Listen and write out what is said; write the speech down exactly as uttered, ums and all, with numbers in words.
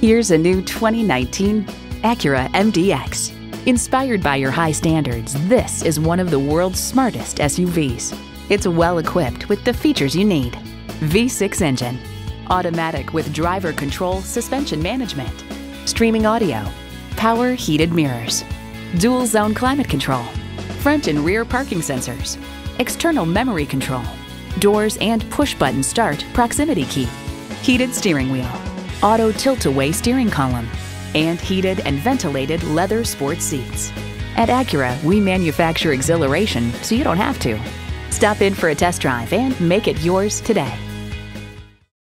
Here's a new twenty nineteen Acura M D X. Inspired by your high standards, this is one of the world's smartest S U Vs. It's well equipped with the features you need. V six engine, automatic with driver control suspension management, streaming audio, power heated mirrors, dual zone climate control, front and rear parking sensors, external memory control, doors and push button start proximity key, heated steering wheel, auto tilt-away steering column, and heated and ventilated leather sports seats. At Acura, we manufacture exhilaration so you don't have to. Stop in for a test drive and make it yours today.